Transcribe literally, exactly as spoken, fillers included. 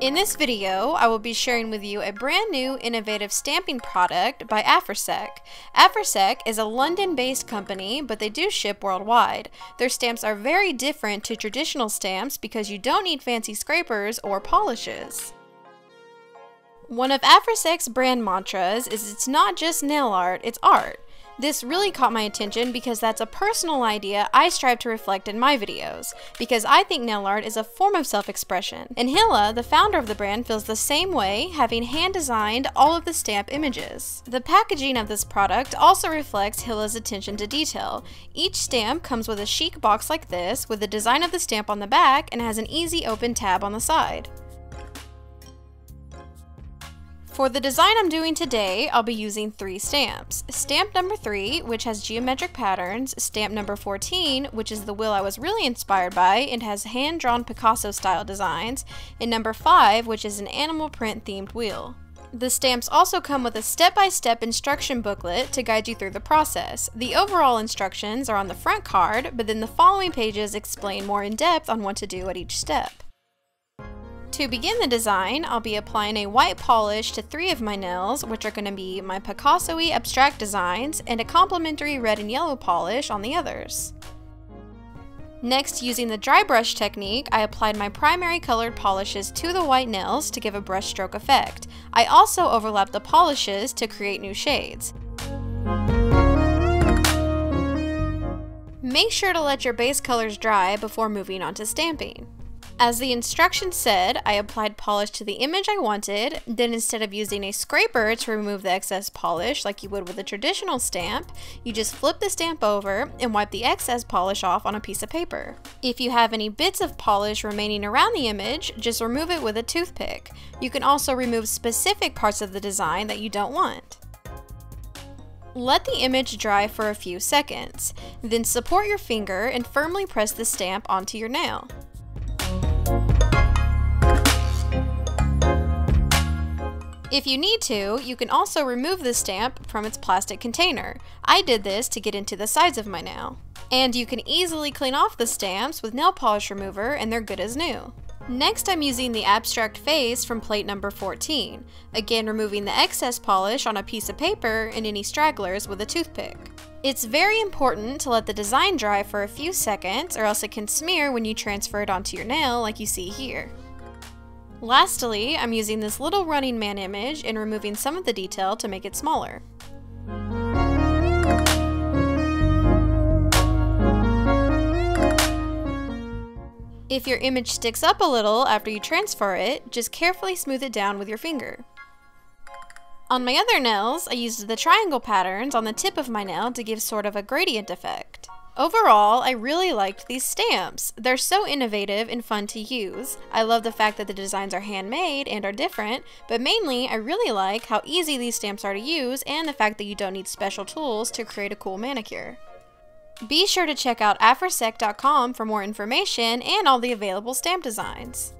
In this video, I will be sharing with you a brand new innovative stamping product by Apharsec. Apharsec is a London-based company, but they do ship worldwide. Their stamps are very different to traditional stamps because you don't need fancy scrapers or polishes. One of Apharsec's brand mantras is it's not just nail art, it's art. This really caught my attention because that's a personal idea I strive to reflect in my videos, because I think nail art is a form of self-expression. And Hilla, the founder of the brand, feels the same way, having hand-designed all of the stamp images. The packaging of this product also reflects Hilla's attention to detail. Each stamp comes with a chic box like this, with the design of the stamp on the back, and has an easy open tab on the side. For the design I'm doing today, I'll be using three stamps. Stamp number three, which has geometric patterns, stamp number fourteen, which is the wheel I was really inspired by and has hand-drawn Picasso-style designs, and number five, which is an animal print-themed wheel. The stamps also come with a step-by-step instruction booklet to guide you through the process. The overall instructions are on the front card, but then the following pages explain more in depth on what to do at each step. To begin the design, I'll be applying a white polish to three of my nails, which are going to be my Picasso-y abstract designs, and a complementary red and yellow polish on the others. Next, using the dry brush technique, I applied my primary colored polishes to the white nails to give a brushstroke effect. I also overlapped the polishes to create new shades. Make sure to let your base colors dry before moving on to stamping. As the instructions said, I applied polish to the image I wanted, then instead of using a scraper to remove the excess polish like you would with a traditional stamp, you just flip the stamp over and wipe the excess polish off on a piece of paper. If you have any bits of polish remaining around the image, just remove it with a toothpick. You can also remove specific parts of the design that you don't want. Let the image dry for a few seconds, then support your finger and firmly press the stamp onto your nail. If you need to, you can also remove the stamp from its plastic container. I did this to get into the sides of my nail. And you can easily clean off the stamps with nail polish remover and they're good as new. Next, I'm using the abstract face from plate number fourteen. Again, removing the excess polish on a piece of paper and any stragglers with a toothpick. It's very important to let the design dry for a few seconds or else it can smear when you transfer it onto your nail like you see here. Lastly, I'm using this little running man image and removing some of the detail to make it smaller. If your image sticks up a little after you transfer it, just carefully smooth it down with your finger. On my other nails, I used the triangle patterns on the tip of my nail to give sort of a gradient effect. Overall, I really liked these stamps. They're so innovative and fun to use. I love the fact that the designs are handmade and are different, but mainly I really like how easy these stamps are to use and the fact that you don't need special tools to create a cool manicure. Be sure to check out apharsec dot com for more information and all the available stamp designs.